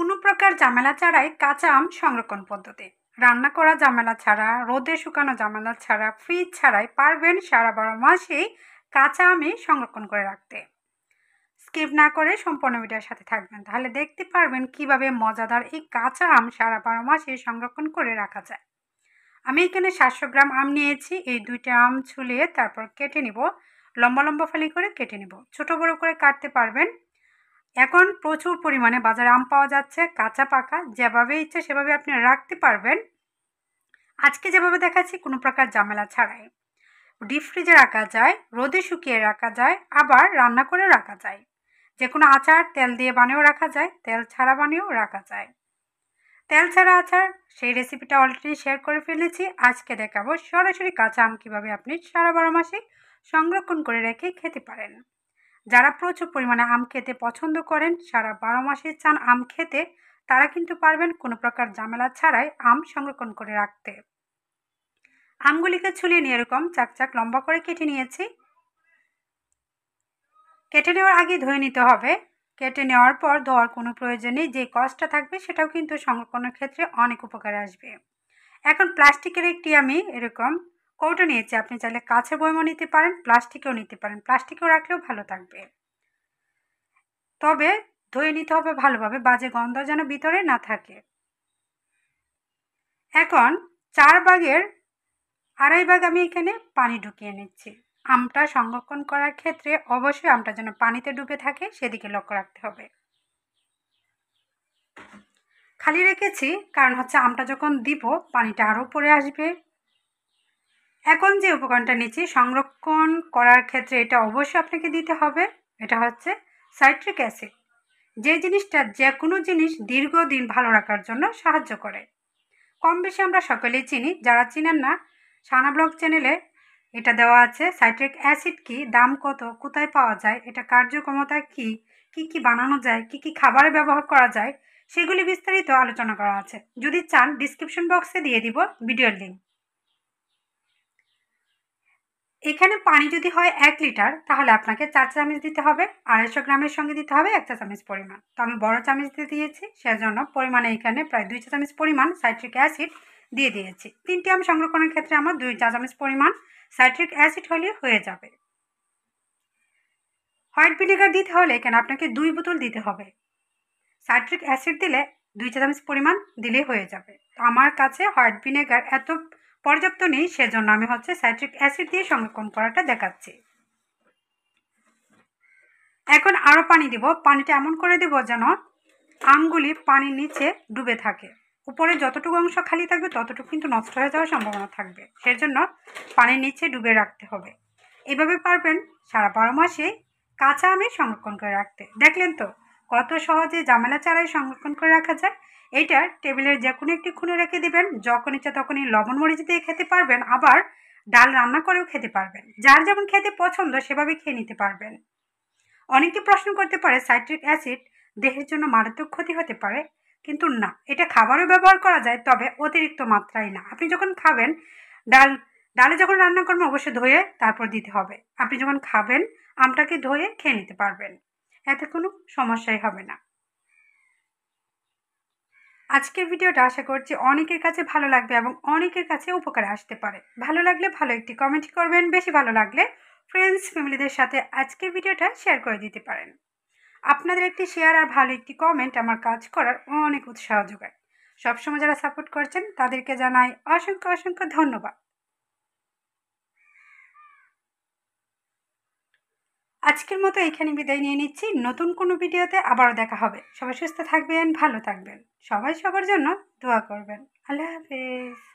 কোনো প্রকার ঝামেলা ছাড়াই কাঁচা আম সংরক্ষণ পদ্ধতি। রান্না করা ঝামেলা ছাড়া, রোদে শুকানো ঝামেলা ছাড়া, ফ্রিজ ছাড়াই পারবেন সারা 12 মাসেই কাঁচা আমই সংরক্ষণ করে রাখতে। স্কিপ না করে সম্পূর্ণ ভিডিওর সাথে থাকবেন, তাহলে দেখতে পারবেন কিভাবে মজাদার এই কাঁচা আম সারা 12 মাসে সংরক্ষণ করে রাখা যায়। আমি এখানে 700 গ্রাম আম নিয়েছি। এই 2টা আম ছুলে তারপর কেটে নিব, লম্বা লম্বা ফালি করে কেটে নিব, ছোট বড় করে কাটতে পারবেন। এখন প্রচুর পরিমাণে বাজারে আম পাওয়া যাচ্ছে, কাঁচা পাকা, যেভাবে ইচ্ছা সেভাবে আপনি রাখতে পারবেন। আজকে যেভাবে দেখাচ্ছি কোনো প্রকার ঝামেলা ছাড়াই ডিপ ফ্রিজে রাখা যায়, রোদে শুকিয়ে রাখা যায়, আবার রান্না করে রাখা যায়, যে কোনো আচার তেল দিয়ে বানিয়েও রাখা যায়, তেল ছাড়া বানিয়েও রাখা যায়। তেল ছাড়া আচার সেই রেসিপিটা অলরেডি শেয়ার করে ফেলেছি। আজকে দেখাবো সরাসরি কাঁচা আম কীভাবে আপনি সারা 12 মাসে সংরক্ষণ করে রেখে খেতে পারেন। যারা প্রচুর পরিমাণে আম খেতে পছন্দ করেন, সারা 12 মাসে চান আম খেতে, তারা কিন্তু পারবেন কোনো প্রকার ঝামেলা ছাড়াই আম সংরক্ষণ করে রাখতে। আমগুলিকে ছুলিয়ে নিয়ে এরকম চাকচাক লম্বা করে কেটে নিয়েছি। কেটে নেওয়ার আগে ধুয়ে নিতে হবে, কেটে নেওয়ার পর ধোয়ার কোনো প্রয়োজন নেই। যে কষ্টটা থাকবে সেটাও কিন্তু সংরক্ষণের ক্ষেত্রে অনেক উপকারে আসবে। এখন প্লাস্টিকের একটি আমি এরকম কৌটো নিয়েছি, আপনি চাইলে কাঁচের বয়মও নিতে পারেন, প্লাস্টিকেও নিতে পারেন, প্লাস্টিকেও রাখলেও ভালো থাকবে। তবে ধুয়ে নিতে হবে ভালোভাবে, বাজে গন্ধ যেন ভিতরে না থাকে। এখন 4 ভাগের 2.5 ভাগ আমি এখানে পানি ঢুকিয়ে নিচ্ছি। আমটা সংরক্ষণ করার ক্ষেত্রে অবশ্যই আমটা যেন পানিতে ডুবে থাকে সেদিকে লক্ষ্য রাখতে হবে। খালি রেখেছি কারণ হচ্ছে আমটা যখন দিব পানিটা আরও পড়ে আসবে। এখন যে উপকরণটা নিচ্ছি সংরক্ষণ করার ক্ষেত্রে এটা অবশ্যই আপনাকে দিতে হবে, এটা হচ্ছে সাইট্রিক অ্যাসিড, যে জিনিসটা যে কোনো জিনিস দীর্ঘদিন ভালো রাখার জন্য সাহায্য করে। কম বেশি আমরা সকলেই চিনি, যারা চিনেন না সানা ব্লগ চ্যানেলে এটা দেওয়া আছে। সাইট্রিক অ্যাসিড কি, দাম কত, কোথায় পাওয়া যায়, এটা কার্যক্ষমতা কি, কি কি বানানো যায়, কি কি খাবারে ব্যবহার করা যায়, সেগুলি বিস্তারিত আলোচনা করা আছে। যদি চান ডিসক্রিপশন বক্সে দিয়ে দিব ভিডিওর লিঙ্ক। এখানে পানি যদি হয় 1 লিটার, তাহলে আপনাকে 4 চামচ দিতে হবে, 250 গ্রামের সঙ্গে দিতে হবে 1 চা চামচ পরিমাণ। তো আমি বড় চামচ দিয়ে দিয়েছি, সেজন্য পরিমাণে এখানে প্রায় 2 চা চামচ পরিমাণ সাইট্রিক অ্যাসিড দিয়ে দিয়েছি। 3টি আম সংরক্ষণের ক্ষেত্রে আমার 2 চা চামচ পরিমাণ সাইট্রিক অ্যাসিড হলে হয়ে যাবে। হোয়াইট ভিনেগার দিতে হলে এখানে আপনাকে 2 বোতল দিতে হবে। সাইট্রিক অ্যাসিড দিলে 2 চা চামচ পরিমাণ দিলে হয়ে যাবে। তো আমার কাছে হোয়াইট ভিনেগার এত পর্যাপ্ত নেই, সেজন্য আমি হচ্ছে সাইট্রিক অ্যাসিড দিয়ে সংরক্ষণ করাটা দেখাচ্ছি। এখন আরও পানি দিব, পানিটা এমন করে দেব যেন আমগুলি পানির নিচে ডুবে থাকে। উপরে যতটুকু অংশ খালি থাকবে ততটুকু কিন্তু নষ্ট হয়ে যাওয়ার সম্ভাবনা থাকবে, সেজন্য পানির নিচে ডুবে রাখতে হবে। এভাবে পারবেন সারা 12 মাসে কাঁচা আমে সংরক্ষণ করে রাখতে। দেখলেন তো কত সহজে ঝামেলা ছাড়াই সংরক্ষণ করে রাখা যায়। এইটা টেবিলের যে কোনো একটি খুনে রেখে দেবেন, যখন ইচ্ছা তখনই লবণ মরিচ দিয়ে খেতে পারবেন, আবার ডাল রান্না করেও খেতে পারবেন। যার যেমন খেতে পছন্দ সেভাবে খেয়ে নিতে পারবেন। অনেকে প্রশ্ন করতে পারে সাইট্রিক অ্যাসিড দেহের জন্য মারাত্মক ক্ষতি হতে পারে, কিন্তু না, এটা খাবারও ব্যবহার করা যায়, তবে অতিরিক্ত মাত্রায় না। আপনি যখন খাবেন ডালে যখন রান্না করবেন অবশ্যই ধুয়ে তারপর দিতে হবে। আপনি যখন খাবেন আমটাকে ধুয়ে খেয়ে নিতে পারবেন, এতে কোনো সমস্যাই হবে না। আজকের ভিডিওটা আশা করছি অনেকের কাছে ভালো লাগবে এবং অনেকের কাছে উপকারে আসতে পারে। ভালো লাগলে ভালো একটি কমেন্ট করবেন, বেশি ভালো লাগলে ফ্রেন্ডস ফ্যামিলিদের সাথে আজকের ভিডিওটা শেয়ার করে দিতে পারেন। আপনাদের একটি শেয়ার আর ভালো একটি কমেন্ট আমার কাজ করার অনেক উৎসাহ যোগায়। সবসময় যারা সাপোর্ট করছেন তাদেরকে জানাই অসংখ্য অসংখ্য ধন্যবাদ। আজকের মতো এখানে বিদায় নিয়ে নিচ্ছি, নতুন কোনো ভিডিওতে আবারও দেখা হবে। সবাই সুস্থ থাকবেন, ভালো থাকবেন, সবাই সবার জন্য দোয়া করবেন। আল্লাহ হাফেজ।